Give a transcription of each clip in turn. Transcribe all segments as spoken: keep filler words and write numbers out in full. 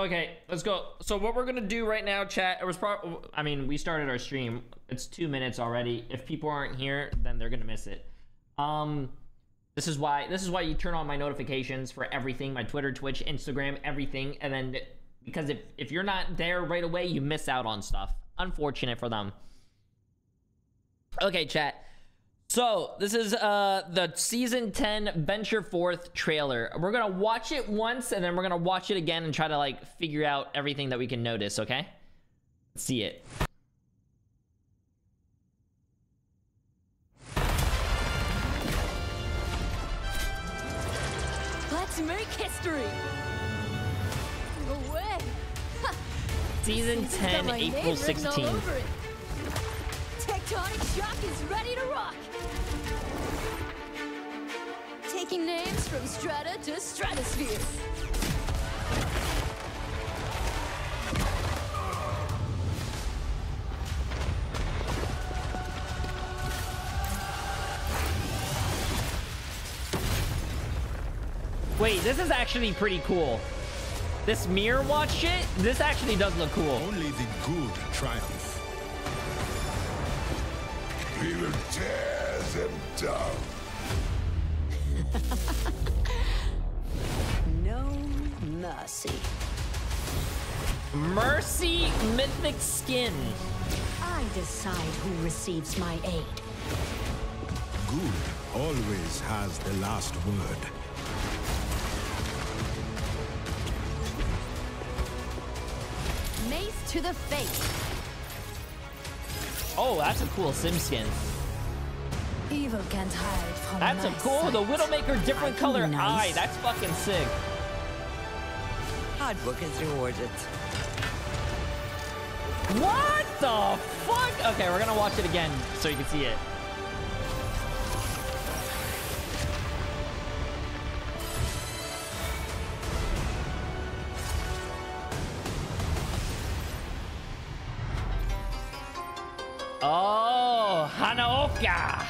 Okay, let's go. So what we're gonna do right now, chat, it was probably, I mean, we started our stream. It's two minutes already. If people aren't here, then they're gonna miss it. Um, this is why, this is why you turn on my notifications for everything, my Twitter, Twitch, Instagram, everything. And then, because if, if you're not there right away, you miss out on stuff. Unfortunate for them. Okay, chat. So this is uh, the season ten Venture Forth trailer. We're gonna watch it once and then we're gonna watch it again and try to like figure out everything that we can notice, okay? Let's see it. Let's make history. No way. Season ten, April sixteenth. Tectonic Shock is ready to rock! Taking names from strata to stratosphere. Wait, this is actually pretty cool. This Mirror Watch shit, this actually does look cool. Only the good triumph. We will tear them down. No mercy. Mercy mythic skin. I decide who receives my aid. Good always has the last word. Mace to the face. Oh, that's a cool sim skin. Evil can't hide from that's a cool sight. The Widowmaker different color nice. Eye. That's fucking sick. Hard work is rewarded. What the fuck? Okay, we're gonna watch it again so you can see it. Oh, Hanaoka!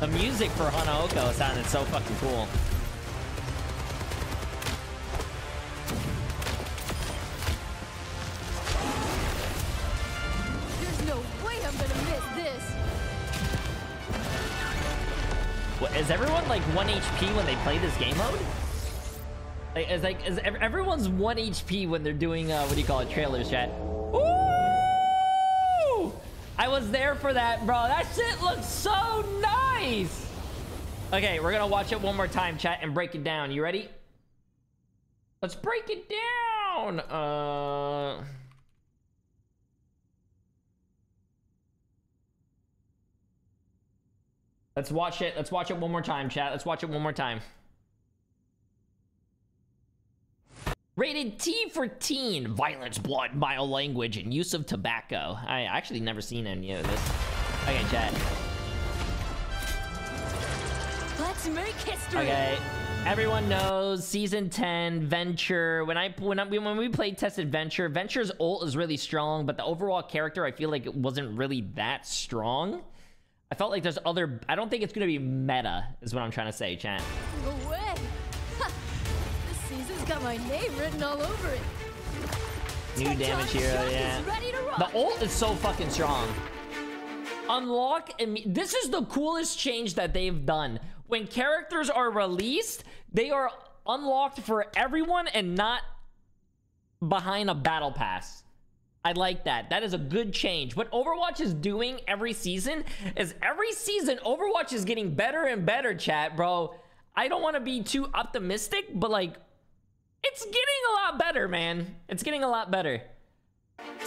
The music for Hanaoka sounded so fucking cool. There's no way I'm gonna miss this. What, is everyone like one H P when they play this game mode? Like, it's like it's, everyone's one H P when they're doing uh, what do you call it, trailers, chat. Ooh! I was there for that, bro. That shit looks so nice. Okay, we're gonna watch it one more time, chat, and break it down. You ready? Let's break it down. Uh. Let's watch it. Let's watch it one more time, chat. Let's watch it one more time. Rated T for teen, violence, blood, vile language, and use of tobacco. I actually never seen any of this. Okay, chat. Let's make history. Okay, everyone knows season ten Venture. When I when I, when we played tested Venture, Venture's ult is really strong, but the overall character I feel like it wasn't really that strong. I felt like there's other. I don't think it's gonna be meta, is what I'm trying to say, chat. No way. Got my name written all over it. New damage hero, yeah. The ult is so fucking strong. Unlock, this is the coolest change that they've done. When characters are released, they are unlocked for everyone and not behind a battle pass. I like that. That is a good change. What Overwatch is doing every season is every season Overwatch is getting better and better, chat, bro. I don't want to be too optimistic, but like, it's getting a lot better, man. It's getting a lot better.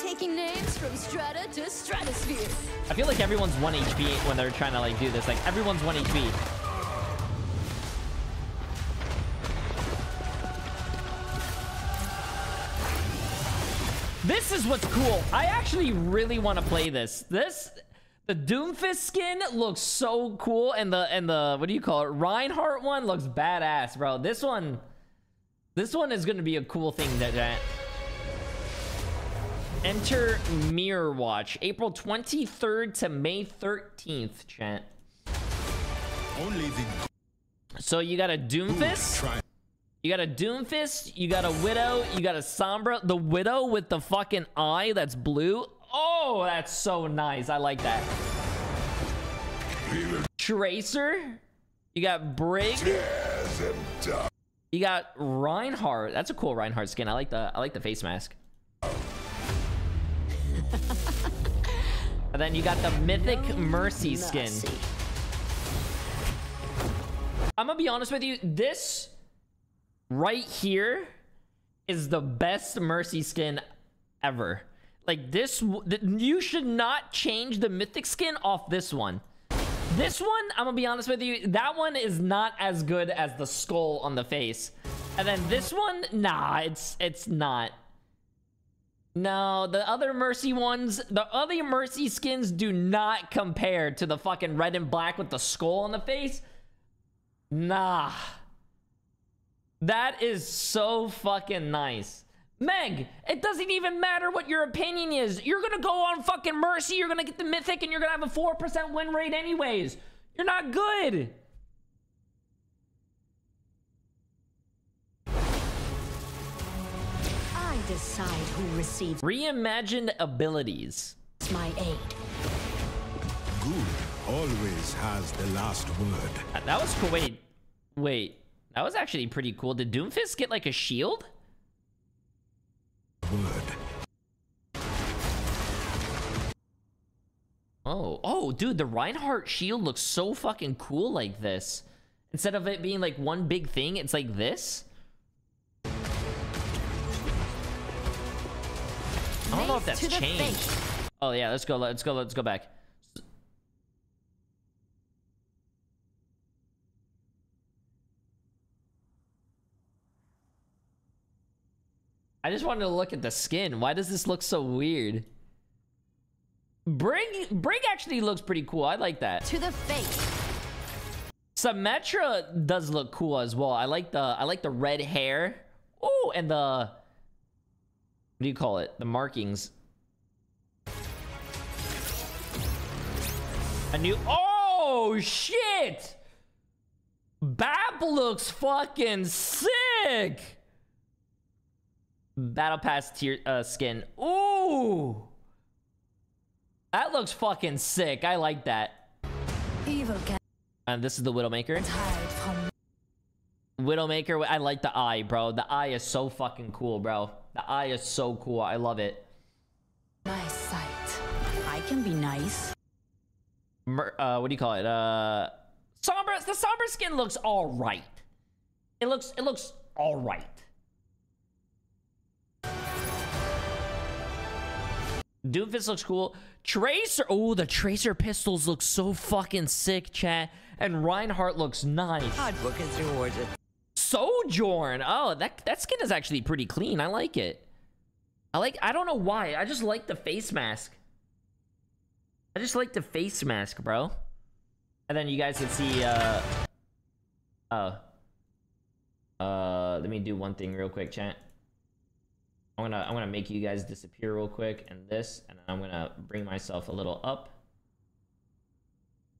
Taking names from strata to stratosphere. I feel like everyone's one H P when they're trying to like do this. Like everyone's one H P. This is what's cool. I actually really want to play this. This the Doomfist skin looks so cool, and the and the what do you call it? Reinhardt one looks badass, bro. This one This one is going to be a cool thing that, that... Enter Mirror Watch. April twenty-third to May thirteenth, chat. Only the... So you got a Doomfist, you got a Doomfist, you got a Widow, you got a Sombra. The Widow with the fucking eye that's blue. Oh, that's so nice. I like that. Tracer. You got Brig. You got Reinhardt. That's a cool Reinhardt skin. I like the I like the face mask. And then you got the mythic Mercy skin. I'm gonna be honest with you, this right here is the best Mercy skin ever. Like this, th you should not change the mythic skin off this one. This one, I'm gonna be honest with you, that one is not as good as the skull on the face. And then this one, nah, it's it's not. No, the other Mercy ones, the other Mercy skins do not compare to the fucking red and black with the skull on the face. Nah. That is so fucking nice. Meg, it doesn't even matter what your opinion is. You're gonna go on fucking Mercy, you're gonna get the mythic, and you're gonna have a four percent win rate anyways. You're not good. I decide who receives reimagined abilities. It's my aid. Good. Always has the last word. That was cool. Wait, wait. That was actually pretty cool. Did Doomfist get like a shield? Word. Oh, oh, dude, the Reinhardt shield looks so fucking cool like this. Instead of it being like one big thing, it's like this. I don't know if that's changed. Oh yeah, let's go. Let's go. Let's go back. I just wanted to look at the skin. Why does this look so weird? Brig, Brig actually looks pretty cool. I like that. To the face. Symmetra does look cool as well. I like the I like the red hair. Oh, and the what do you call it? The markings. A new oh shit. Bap looks fucking sick. Battle Pass tier uh, skin. Ooh, that looks fucking sick. I like that. Evil. And this is the Widowmaker. Widowmaker. I like the eye, bro. The eye is so fucking cool, bro. The eye is so cool. I love it. My sight. I can be nice. Mer uh, what do you call it? Uh, Sombra. The Sombra skin looks all right. It looks. It looks all right. Doomfist looks cool. Tracer. Oh, the Tracer pistols look so fucking sick, chat. And Reinhardt looks nice. Hard work is rewarded. Sojourn. Oh, that that skin is actually pretty clean. I like it. I like. I don't know why. I just like the face mask. I just like the face mask, bro. And then you guys can see. Uh. Oh. Uh. Let me do one thing real quick, chat. I'm gonna, I'm gonna make you guys disappear real quick and this, and I'm gonna bring myself a little up.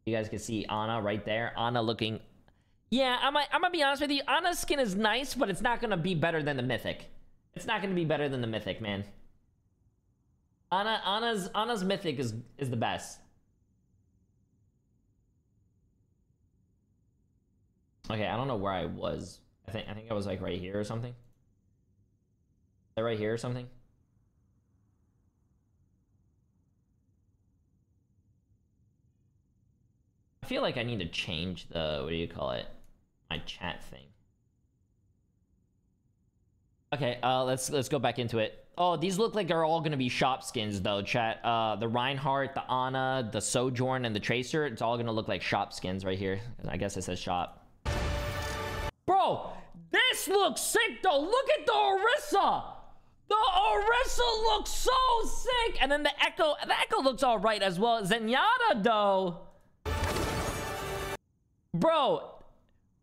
You guys can see Ana right there. Ana looking, yeah, I'm, I'm gonna be honest with you. Ana's skin is nice, but it's not gonna be better than the mythic. It's not gonna be better than the mythic, man. Ana, Ana's, Ana's mythic is, is the best. Okay, I don't know where I was. I think, I think I was like right here or something. Right here or something. I feel like I need to change the what do you call it? My chat thing. Okay, uh, let's let's go back into it. Oh, these look like they're all gonna be shop skins though, chat. Uh, the Reinhardt, the Ana, the Sojourn, and the Tracer. It's all gonna look like shop skins right here. I guess it says shop. Bro, this looks sick though. Look at the Orisa. The Orisa looks so sick! And then the Echo, the Echo looks all right as well. Zenyatta, though. Bro,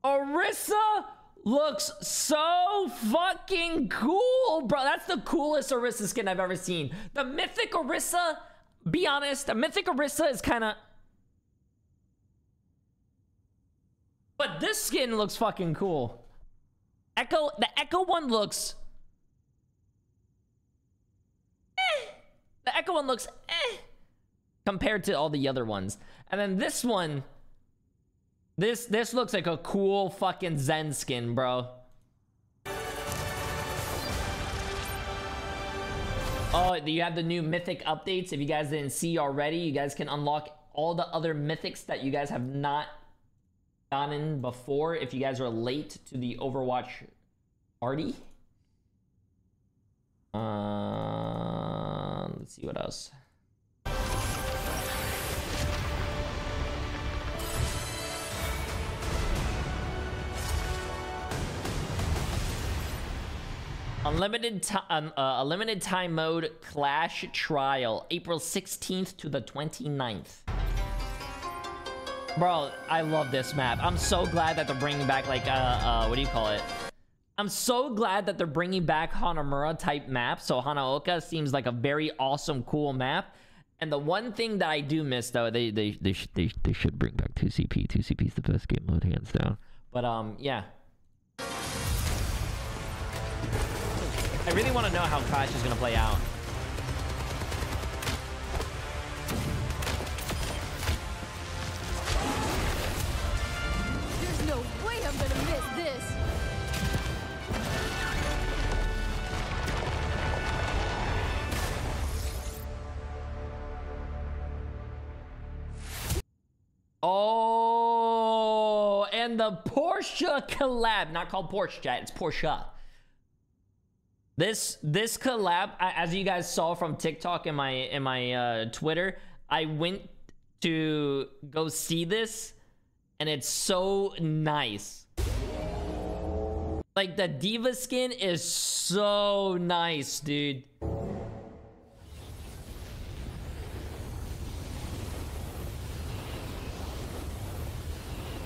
Orisa looks so fucking cool, bro. That's the coolest Orisa skin I've ever seen. The Mythic Orisa, be honest, the Mythic Orisa is kind of... But this skin looks fucking cool. Echo, the Echo one looks... Eh. The Echo one looks eh. Compared to all the other ones. And then this one... This, this looks like a cool fucking Zen skin, bro. Oh, you have the new mythic updates. If you guys didn't see already, you guys can unlock all the other mythics that you guys have not gotten before if you guys are late to the Overwatch party. Uh, let's see what else. Unlimited time, uh, a limited time mode Clash Trial, April sixteenth to the twenty-ninth. Bro, I love this map. I'm so glad that they're bringing back like, uh, uh, what do you call it? I'm so glad that they're bringing back Hanamura type maps. So Hanaoka seems like a very awesome, cool map. And the one thing that I do miss though, they they they should they, they should bring back two C P. two C P is the best game mode hands down. But um, yeah. I really want to know how Clash is going to play out. There's no way I'm going to miss this. Oh, and the Porsche collab. Not called Porsche, chat. It's Porsche. This this collab, as you guys saw from TikTok and my in my uh, Twitter, I went to go see this, and it's so nice. Like the D.Va skin is so nice, dude.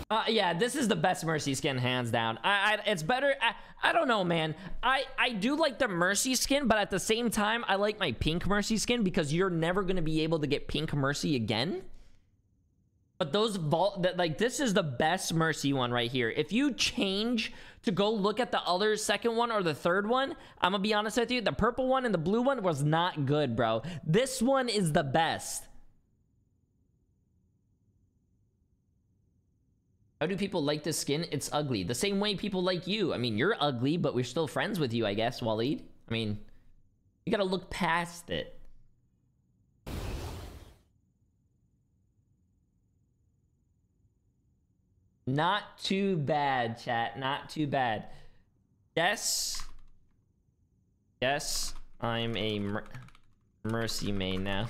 Uh, yeah, this is the best Mercy skin, hands down. I, I it's better. I, I don't know, man. I, I do like the Mercy skin, but at the same time, I like my pink Mercy skin because you're never going to be able to get pink Mercy again. But those vault that like this is the best Mercy one right here. If you change to go look at the other second one or the third one, I'm going to be honest with you. The purple one and the blue one was not good, bro. This one is the best. How do people like this skin? It's ugly. The same way people like you. I mean, you're ugly, but we're still friends with you, I guess, Waleed. I mean, you gotta look past it. Not too bad, chat. Not too bad. Yes. Yes, I'm a mer- Mercy main now.